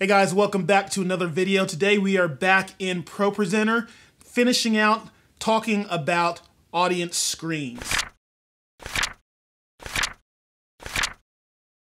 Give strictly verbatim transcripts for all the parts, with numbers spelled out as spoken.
Hey guys, welcome back to another video. Today we are back in ProPresenter, finishing out talking about audience screens.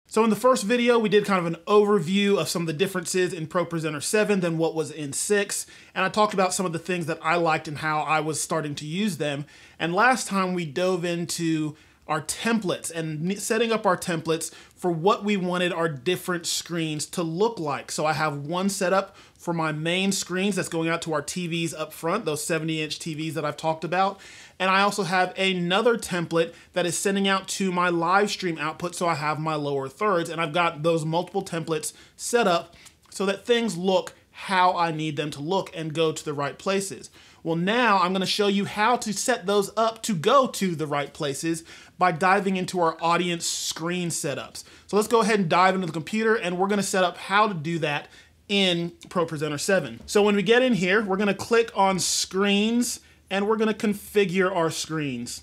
So in the first video, we did kind of an overview of some of the differences in ProPresenter seven than what was in six. And I talked about some of the things that I liked and how I was starting to use them. And last time we dove into our templates and setting up our templates for what we wanted our different screens to look like. So I have one set up for my main screens that's going out to our T Vs up front, those seventy inch T Vs that I've talked about. And I also have another template that is sending out to my live stream output. So I have my lower thirds, and I've got those multiple templates set up so that things look how I need them to look and go to the right places. Well, now I'm going to show you how to set those up to go to the right places by diving into our audience screen setups. So let's go ahead and dive into the computer, and we're going to set up how to do that in ProPresenter seven. So when we get in here, we're going to click on screens, and we're going to configure our screens.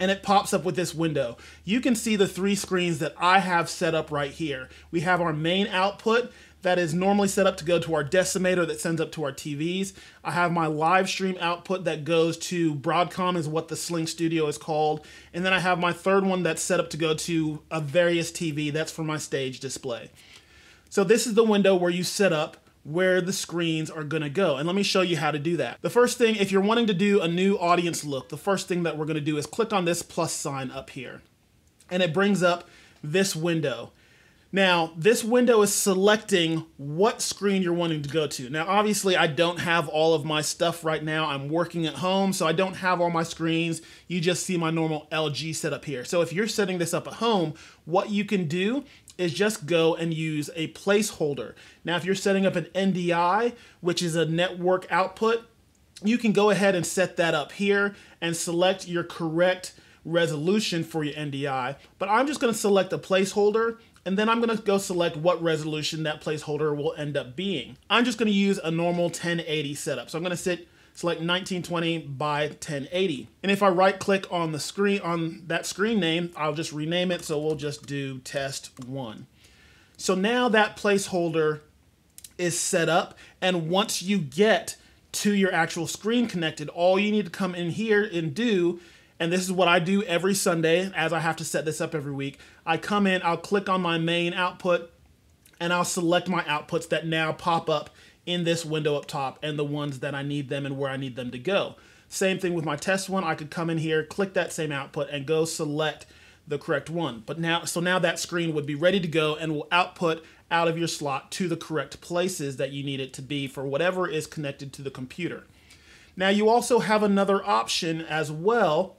And it pops up with this window. You can see the three screens that I have set up right here. We have our main output that is normally set up to go to our decimator that sends up to our T Vs. I have my live stream output that goes to Broadcom, is what the Sling Studio is called. And then I have my third one that's set up to go to a various T V. That's for my stage display. So this is the window where you set up where the screens are gonna go. And let me show you how to do that. The first thing, if you're wanting to do a new audience look, the first thing that we're gonna do is click on this plus sign up here. And it brings up this window. Now, this window is selecting what screen you're wanting to go to. Now, obviously, I don't have all of my stuff right now. I'm working at home, so I don't have all my screens. You just see my normal L G setup here. So if you're setting this up at home, what you can do is just go and use a placeholder. Now, if you're setting up an N D I, which is a network output, you can go ahead and set that up here and select your correct resolution for your N D I. But I'm just gonna select a placeholder, and then I'm gonna go select what resolution that placeholder will end up being. I'm just gonna use a normal ten eighty setup. So I'm gonna set, select nineteen twenty by ten eighty. And if I right click on the screen, on that screen name, I'll just rename it. So we'll just do test one. So now that placeholder is set up. And once you get to your actual screen connected, all you need to come in here and do, and this is what I do every Sunday, as I have to set this up every week. I come in, I'll click on my main output, and I'll select my outputs that now pop up in this window up top, and the ones that I need them and where I need them to go. Same thing with my test one. I could come in here, click that same output, and go select the correct one. But now, so now that screen would be ready to go and will output out of your slot to the correct places that you need it to be for whatever is connected to the computer. Now you also have another option as well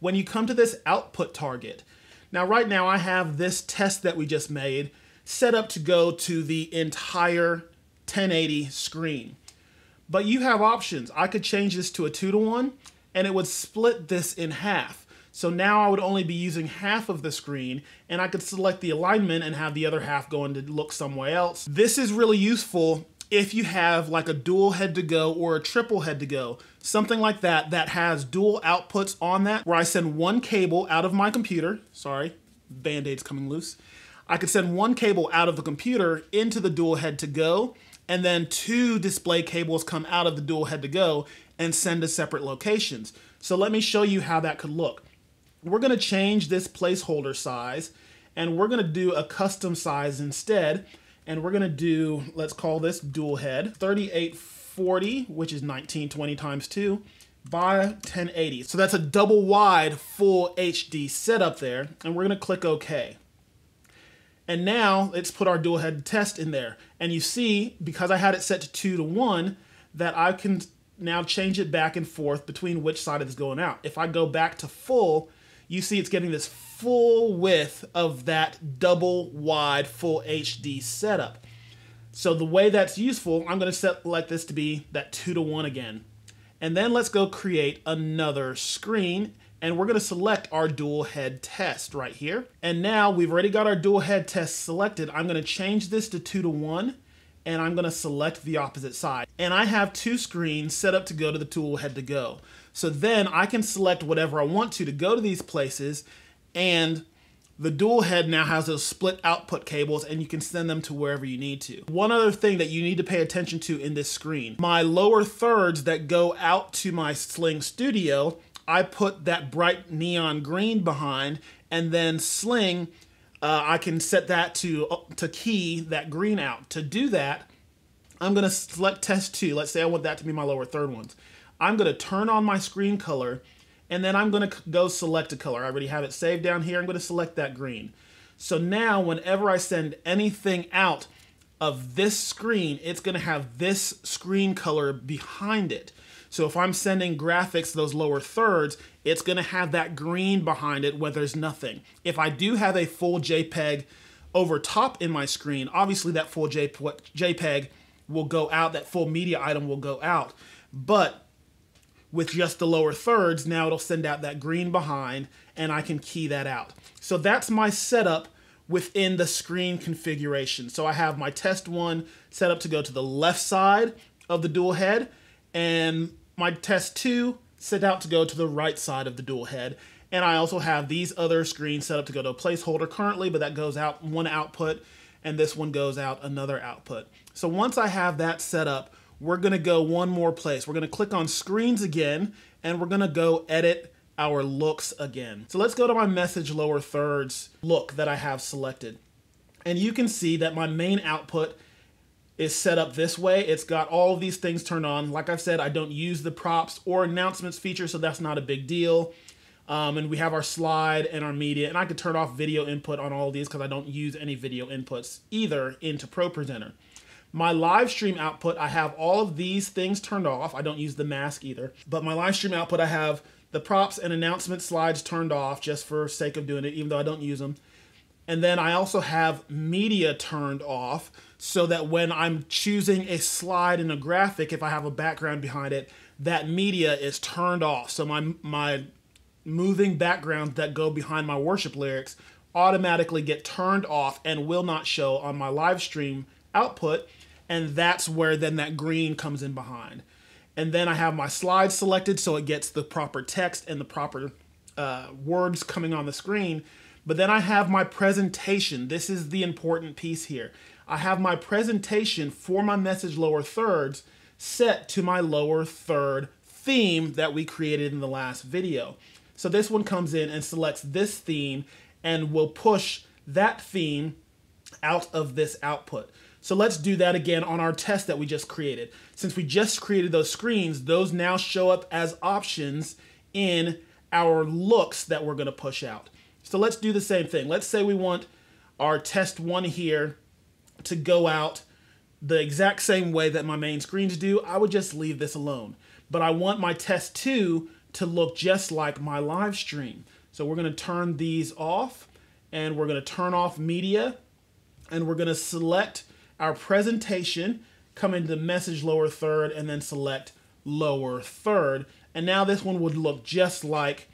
when you come to this output target. Now, right now I have this test that we just made set up to go to the entire ten eighty screen. But you have options. I could change this to a two to one, and it would split this in half. So now I would only be using half of the screen, and I could select the alignment and have the other half going to look somewhere else. This is really useful if you have like a dual head to go or a triple head to go, something like that, that has dual outputs on that, where I send one cable out of my computer, sorry, Band-Aid's coming loose. I could send one cable out of the computer into the dual head to go, and then two display cables come out of the dual head to go and send to separate locations. So let me show you how that could look. We're gonna change this placeholder size, and we're gonna do a custom size instead. And we're gonna do, let's call this dual head, thirty-eight forty, which is nineteen twenty times two by ten eighty. So that's a double wide full H D setup there. And we're gonna click OK. And now let's put our dual head test in there. And you see, because I had it set to two to one, that I can now change it back and forth between which side it is going out. If I go back to full, you see it's getting this full width of that double wide full H D setup. So the way that's useful, I'm gonna select this to be that two to one again. And then let's go create another screen, and we're gonna select our dual head test right here. And now we've already got our dual head test selected. I'm gonna change this to two to one, and I'm gonna select the opposite side. And I have two screens set up to go to the dual head to go. So then I can select whatever I want to to go to these places, and The dual head now has those split output cables and you can send them to wherever you need to. One other thing that you need to pay attention to in this screen, my lower thirds that go out to my Sling Studio, I put that bright neon green behind, and then Sling, uh, I can set that to, uh, to key that green out. To do that, I'm gonna select test two. Let's say I want that to be my lower third ones. I'm gonna turn on my screen color, and then I'm gonna go select a color. I already have it saved down here. I'm gonna select that green. So now whenever I send anything out of this screen, it's gonna have this screen color behind it. So if I'm sending graphics, those lower thirds, it's gonna have that green behind it where there's nothing. If I do have a full JPEG over top in my screen, obviously that full JPEG will go out, that full media item will go out. But with just the lower thirds, now it'll send out that green behind and I can key that out. So that's my setup within the screen configuration. So I have my test one set up to go to the left side of the dual head, and my test two set out to go to the right side of the dual head. And I also have these other screens set up to go to a placeholder currently, but that goes out one output and this one goes out another output. So once I have that set up, we're gonna go one more place. We're gonna click on screens again, and we're gonna go edit our looks again. So let's go to my message lower thirds look that I have selected. And you can see that my main output is set up this way. It's got all of these things turned on. Like I've said, I don't use the props or announcements feature, so that's not a big deal. Um, and we have our slide and our media, and I could turn off video input on all of these because I don't use any video inputs either into ProPresenter. My live stream output, I have all of these things turned off. I don't use the mask either. But my live stream output, I have the props and announcement slides turned off just for sake of doing it, even though I don't use them. And then I also have media turned off so that when I'm choosing a slide in a graphic, if I have a background behind it, that media is turned off. So my, my moving backgrounds that go behind my worship lyrics automatically get turned off and will not show on my live stream output, and that's where then that green comes in behind. And then I have my slides selected so it gets the proper text and the proper uh, words coming on the screen. But then I have my presentation. This is the important piece here. I have my presentation for my message lower thirds set to my lower third theme that we created in the last video. So this one comes in and selects this theme and will push that theme out of this output. So let's do that again on our test that we just created. Since we just created those screens, those now show up as options in our looks that we're gonna push out. So let's do the same thing. Let's say we want our test one here to go out the exact same way that my main screens do. I would just leave this alone. But I want my test two to look just like my live stream. So we're gonna turn these off, and we're gonna turn off media, and we're gonna select our presentation, come into message lower third, and then select lower third. And now this one would look just like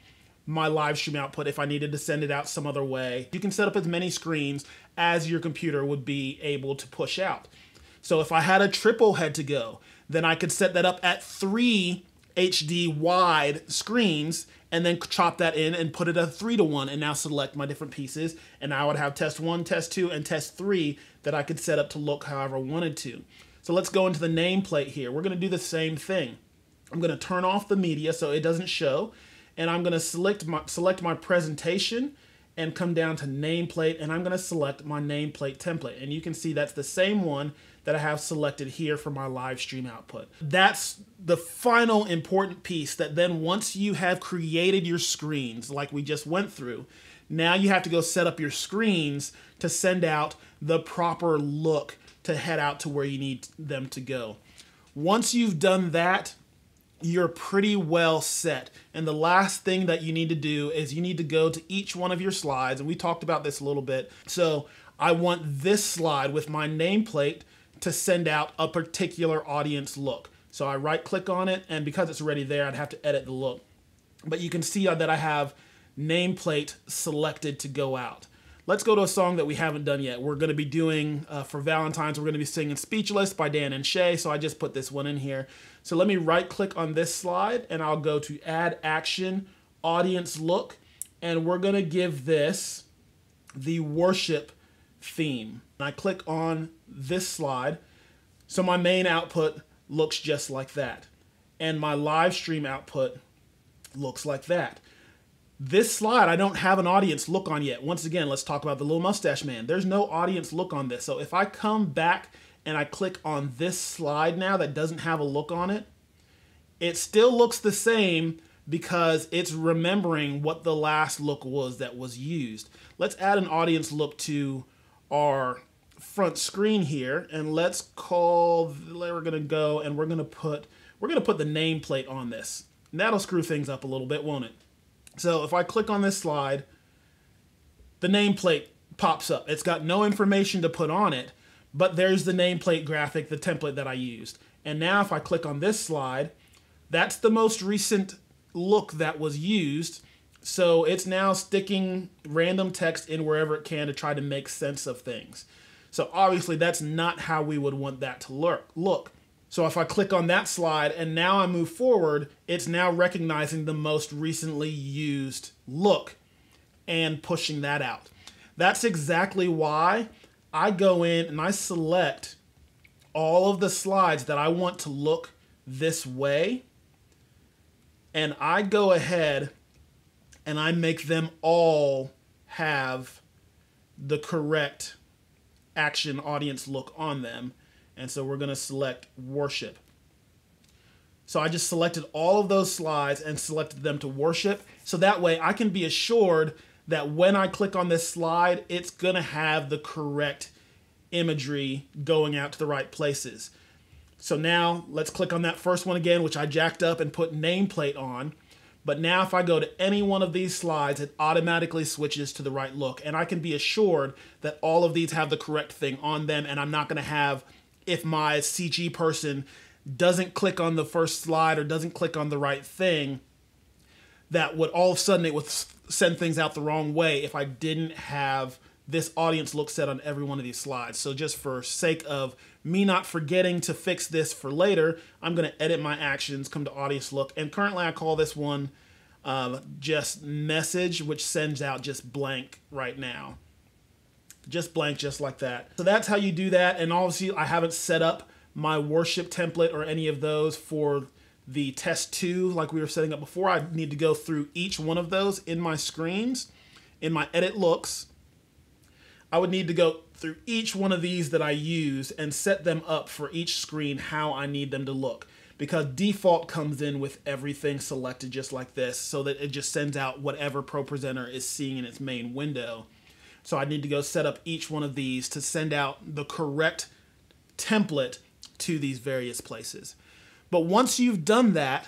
my live stream output if I needed to send it out some other way. You can set up as many screens as your computer would be able to push out. So if I had a triple head to go, then I could set that up at three H D wide screens and then chop that in and put it a three to one and now select my different pieces. And I would have test one, test two, and test three that I could set up to look however I wanted to. So let's go into the nameplate here. We're gonna do the same thing. I'm gonna turn off the media so it doesn't show. And I'm gonna select my, select my presentation and come down to nameplate, and I'm gonna select my nameplate template. And you can see that's the same one that I have selected here for my live stream output. That's the final important piece that then once you have created your screens like we just went through, now you have to go set up your screens to send out the proper look to head out to where you need them to go. Once you've done that, you're pretty well set. And the last thing that you need to do is you need to go to each one of your slides, and we talked about this a little bit. So I want this slide with my nameplate to send out a particular audience look. So I right click on it, and because it's already there, I'd have to edit the look. But you can see that I have nameplate selected to go out. Let's go to a song that we haven't done yet. We're gonna be doing, uh, for Valentine's, we're gonna be singing Speechless by Dan and Shay, so I just put this one in here. So let me right click on this slide, and I'll go to add action, audience look, and we're gonna give this the worship theme. And I click on this slide, so my main output looks just like that. And my live stream output looks like that. This slide, I don't have an audience look on yet. Once again, let's talk about the little mustache man. There's no audience look on this. So if I come back and I click on this slide now that doesn't have a look on it, it still looks the same because it's remembering what the last look was that was used. Let's add an audience look to our front screen here, and let's call, we're gonna go and we're gonna put, we're gonna put the nameplate on this. And that'll screw things up a little bit, won't it? So if I click on this slide, the nameplate pops up. It's got no information to put on it, but there's the nameplate graphic, the template that I used. And now if I click on this slide, that's the most recent look that was used. So it's now sticking random text in wherever it can to try to make sense of things. So obviously that's not how we would want that to look. So if I click on that slide and now I move forward, it's now recognizing the most recently used look and pushing that out. That's exactly why I go in and I select all of the slides that I want to look this way, and I go ahead and I make them all have the correct action audience look on them. And so we're gonna select worship. So I just selected all of those slides and selected them to worship. So that way I can be assured that when I click on this slide, it's gonna have the correct imagery going out to the right places. So now let's click on that first one again, which I jacked up and put nameplate on. But now if I go to any one of these slides, it automatically switches to the right look. And I can be assured that all of these have the correct thing on them, and I'm not gonna have, if my C G person doesn't click on the first slide or doesn't click on the right thing, that would all of a sudden it would send things out the wrong way if I didn't have this audience look set on every one of these slides. So just for sake of me not forgetting to fix this for later, I'm gonna edit my actions, come to audience look, and currently I call this one uh, just message, which sends out just blank right now. Just blank, just like that. So that's how you do that. And obviously I haven't set up my worship template or any of those for the test two like we were setting up before. I need to go through each one of those in my screens, in my edit looks. I would need to go through each one of these that I use and set them up for each screen how I need them to look, because default comes in with everything selected just like this, so that it just sends out whatever ProPresenter is seeing in its main window. So I need to go set up each one of these to send out the correct template to these various places. But once you've done that,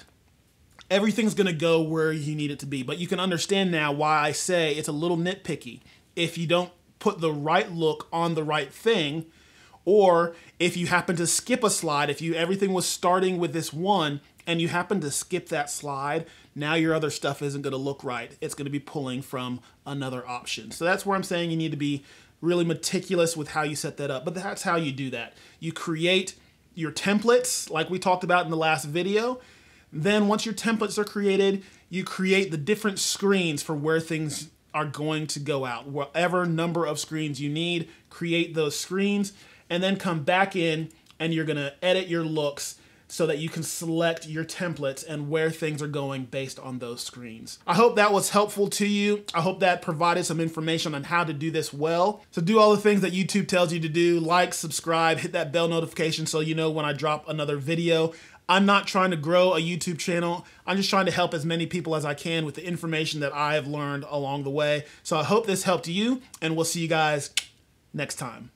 everything's gonna go where you need it to be. But you can understand now why I say it's a little nitpicky. If you don't put the right look on the right thing, or if you happen to skip a slide, if you everything was starting with this one and you happen to skip that slide, now your other stuff isn't gonna look right. It's gonna be pulling from another option. So that's where I'm saying you need to be really meticulous with how you set that up, but that's how you do that. You create your templates, like we talked about in the last video. Then once your templates are created, you create the different screens for where things are going to go out. Whatever number of screens you need, create those screens, and then come back in and you're gonna edit your looks so that you can select your templates and where things are going based on those screens. I hope that was helpful to you. I hope that provided some information on how to do this well. So do all the things that YouTube tells you to do, like, subscribe, hit that bell notification so you know when I drop another video. I'm not trying to grow a YouTube channel. I'm just trying to help as many people as I can with the information that I have learned along the way. So I hope this helped you, and we'll see you guys next time.